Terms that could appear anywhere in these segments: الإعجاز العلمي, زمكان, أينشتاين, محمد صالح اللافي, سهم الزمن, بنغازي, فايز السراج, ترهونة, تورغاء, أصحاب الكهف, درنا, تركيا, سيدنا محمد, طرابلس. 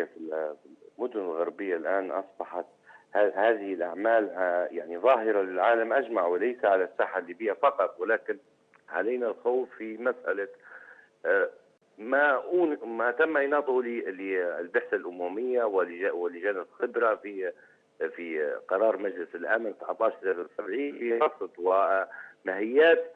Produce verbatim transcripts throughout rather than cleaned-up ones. الغربيه في المدن الغربيه الان اصبحت هذه الاعمال يعني ظاهره للعالم اجمع، وليس على الساحه الليبيه فقط، ولكن علينا الخوض في مساله ما ما تم إناضه للبعثة الأممية ولجان الخبرة في في قرار مجلس الأمن ألف وتسعمئة وسبعين في رصد ومهيات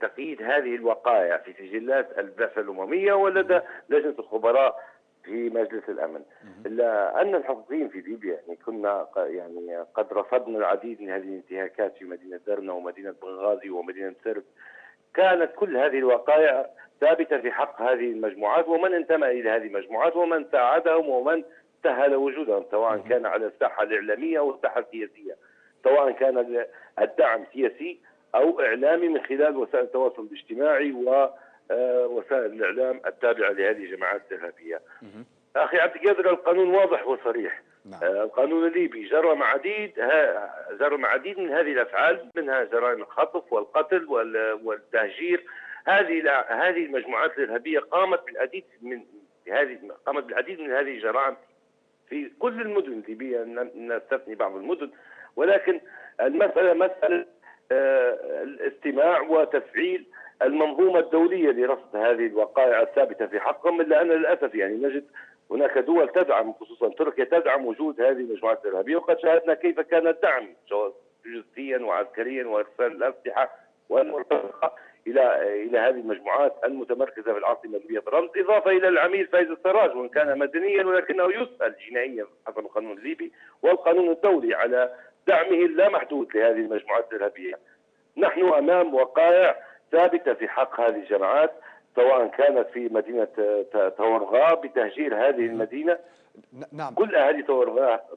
تقييد هذه الوقائع في سجلات البعثة الأممية ولدى لجنة الخبراء في مجلس الأمن. إلا أن الحقوقيين في ليبيا يعني كنا يعني قد رفضنا العديد من هذه الانتهاكات في مدينة درنا ومدينة بنغازي ومدينة سرب. كانت كل هذه الوقائع ثابتة في حق هذه المجموعات ومن انتمى إلى هذه المجموعات ومن ساعدهم ومن سهل وجودهم، سواء كان على الساحة الإعلامية أو الساحة السياسية، سواء كان الدعم سياسي أو إعلامي من خلال وسائل التواصل الاجتماعي ووسائل الإعلام التابعة لهذه الجماعات الإرهابية. أخي عبد القادر، القانون واضح وصريح. القانون الليبي جرم عديد جرم عديد من هذه الأفعال، منها جرائم الخطف والقتل والتهجير. هذه هذه المجموعات الارهابيه قامت بالعديد من هذه قامت بالعديد من هذه الجرائم في كل المدن الليبيه، نستثني بعض المدن، ولكن المساله مساله الاستماع وتفعيل المنظومه الدوليه لرصد هذه الوقائع الثابته في حقهم. الا ان للاسف يعني نجد هناك دول تدعم، خصوصا تركيا تدعم وجود هذه المجموعات الارهابيه، وقد شاهدنا كيف كان الدعم جزئيا وعسكريا وارسال الاسلحه والمرتزقه الى الى هذه المجموعات المتمركزه في العاصمه الليبيه طرابلس، اضافه الى العميل فايز السراج، وان كان مدنيا ولكنه يسال جنائيا حسب القانون الليبي والقانون الدولي على دعمه اللامحدود لهذه المجموعات الارهابيه. نحن امام وقائع ثابته في حق هذه الجماعات، سواء كانت في مدينه تورغاء بتهجير هذه المدينه. نعم، كل اهالي تورغاء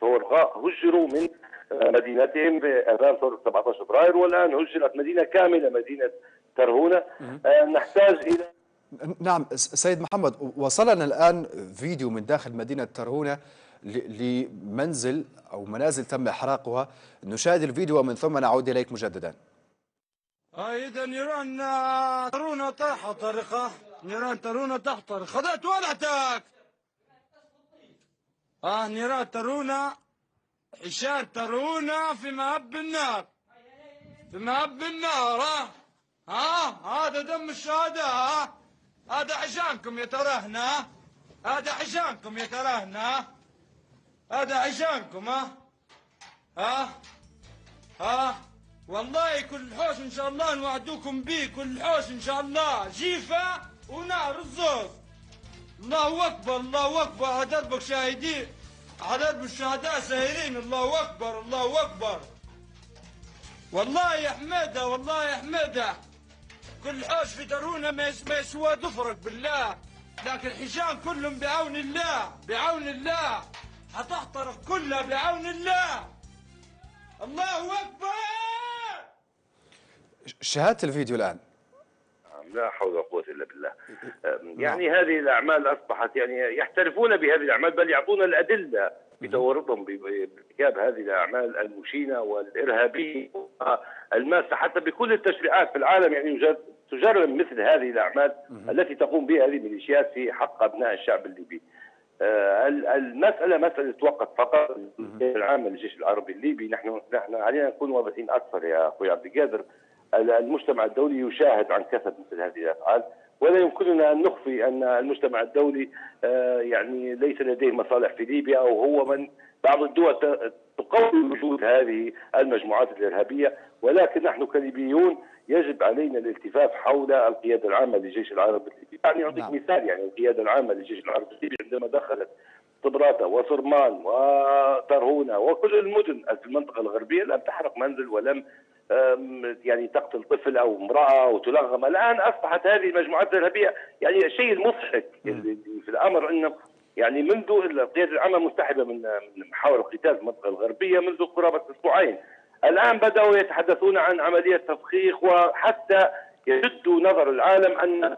تورغاء هجروا من مدينتهم بأثار ثورة سبعة عشر فبراير، والآن هجرت مدينة كاملة، مدينة ترهونة. نحتاج إلى نعم سيد محمد، وصلنا الآن فيديو من داخل مدينة ترهونة لمنزل أو منازل تم إحراقها، نشاهد الفيديو ومن ثم نعود إليك مجددا. أيضا نيران ترهونة تحترق، نيران ترهونة تحترق، خذت ولعتك. آه نيران ترهونة إشار ترونة في مهب النار، في مهب النار. ها ها هذا دم الشهداء، هذا عشانكم يا ترهنا، هذا عشانكم يا ترهنا، هذا عشانكم. ها ها ها والله كل حوش إن شاء الله نوعدوكم بيه، كل حوش إن شاء الله جيفة ونار الزوز. الله أكبر الله أكبر، هذا دربك شاهدين، عدد الشهداء سايرين. الله اكبر الله اكبر، والله يا حميده والله يا حميده، كل حوش في درونه ما يسوى دفرك بالله، لكن حشام كلهم بعون الله بعون الله، حتحترق كلها بعون الله. الله اكبر. شاهدت الفيديو الان؟ لا حول ولا قوة إلا بالله. يعني هذه الأعمال أصبحت يعني يحترفون بهذه الأعمال، بل يعطون الأدلة بتورطهم بارتكاب هذه الأعمال المشينة والإرهابية الماسة حتى بكل التشريعات في العالم. يعني تجرم مثل هذه الأعمال التي تقوم بها هذه الميليشيات في حق أبناء الشعب الليبي. المسألة مسألة وقت فقط. العام الجيش العربي الليبي، نحن نحن علينا نكون واضحين أكثر يا أخوي عبد القادر. المجتمع الدولي يشاهد عن كثب مثل هذه الافعال، ولا يمكننا ان نخفي ان المجتمع الدولي يعني ليس لديه مصالح في ليبيا، او هو من بعض الدول تقوم وجود هذه المجموعات الارهابيه، ولكن نحن كليبيون يجب علينا الالتفاف حول القياده العامه للجيش العربي الليبي. يعني اعطيك نعم. مثال، يعني القياده العامه للجيش العربي الليبي عندما دخلت طبراته وصرمان وترهونه وكل المدن في المنطقه الغربيه لم تحرق منزل ولم يعني تقتل طفل او امراه او تلغم. الان اصبحت هذه المجموعات الارهابيه يعني شيء المضحك في الامر انه يعني منذ القياده العامه مستحبه من محاور القتال في المنطقه الغربيه منذ قرابه اسبوعين. الان بداوا يتحدثون عن عمليه تفخيخ، وحتى يشدوا نظر العالم ان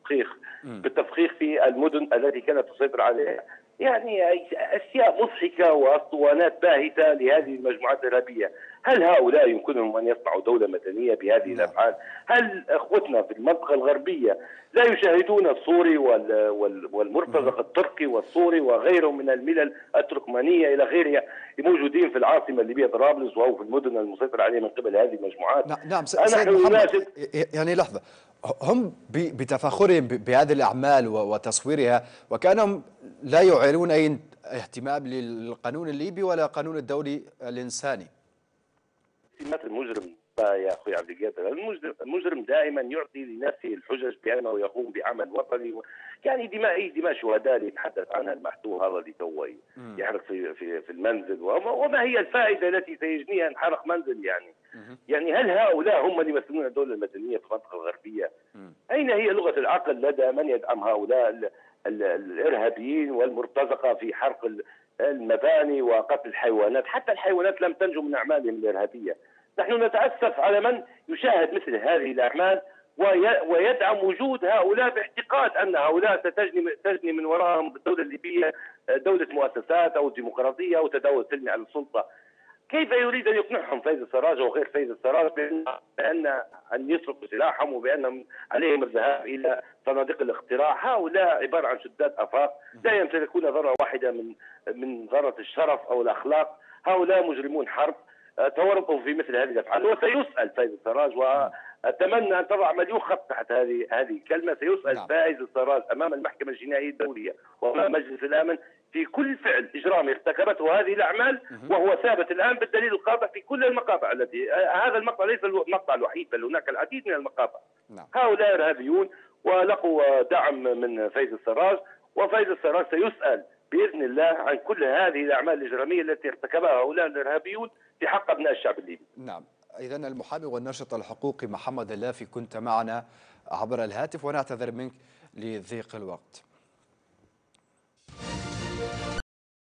تفخيخ بالتفخيخ في المدن التي كانت تسيطر عليها. يعني اشياء مضحكه واسطوانات باهته لهذه المجموعات الارهابيه. هل هؤلاء يمكنهم أن يصنعوا دولة مدنية بهذه الأفعال؟ هل أخوتنا في المنطقة الغربية لا يشاهدون السوري والمرتزق التركي والسوري وغيرهم من الملل التركمانية إلى غيرها موجودين في العاصمة الليبية طرابلس أو في المدن المسيطرة عليها من قبل هذه المجموعات؟ نعم سيد محمد، يعني لحظة، هم بتفاخرهم بهذه الأعمال وتصويرها وكأنهم لا يعلنون أي اهتمام للقانون الليبي ولا القانون الدولي الإنساني. سمات المجرم يا أخوي عبد القادر، المجرم دائما يعطي لنفسه الحجج بأنه يقوم بعمل وطني، يعني دماء دماء شهداء اللي يتحدث عنها المحتوى هذا اللي تو يحرق في في في المنزل، وما هي الفائدة التي سيجنيها انحراق منزل؟ يعني يعني هل هؤلاء هم اللي يمثلون الدولة المدنية في المنطقة الغربية؟ أين هي لغة العقل لدى من يدعم هؤلاء الإرهابيين والمرتزقة في حرق المباني وقتل الحيوانات؟ حتى الحيوانات لم تنجو من أعمالهم الإرهابية. نحن نتأسف على من يشاهد مثل هذه الأعمال ويدعم وجود هؤلاء باعتقاد أن هؤلاء ستجني تجني من وراءهم الدولة الليبية دولة مؤسسات أو ديمقراطية أو تداول سلمي على السلطة. كيف يريد أن يقنعهم فايز السراج وغير فايز السراج بأن أن يسرقوا سلاحهم وبأن عليهم الذهاب إلى صناديق الاقتراع؟ هؤلاء عبارة عن شداد آفاق لا يمتلكون ذرة واحدة من من ذرة الشرف أو الأخلاق. هؤلاء مجرمون حرب تورطوا في مثل هذه الأفعال، وسيسأل فايز السراج، وأتمنى أن تضع مليون خط تحت هذه هذه الكلمة. سيسأل نعم. فايز السراج أمام المحكمة الجنائية الدولية وأمام مجلس الأمن في كل فعل إجرامي ارتكبته هذه الأعمال، وهو ثابت الآن بالدليل القاطع في كل المقاطع التي هذا المقطع ليس المقطع الوحيد، بل هناك العديد من المقاطع. نعم. هؤلاء إرهابيون ولقوا دعم من فايز السراج، وفايز السراج سيسأل بإذن الله عن كل هذه الأعمال الإجرامية التي ارتكبها هؤلاء الإرهابيون في حق أبناء الشعب الليبي. نعم، إذا المحامي والناشط الحقوقي محمد اللافي كنت معنا عبر الهاتف، ونعتذر منك لضيق الوقت.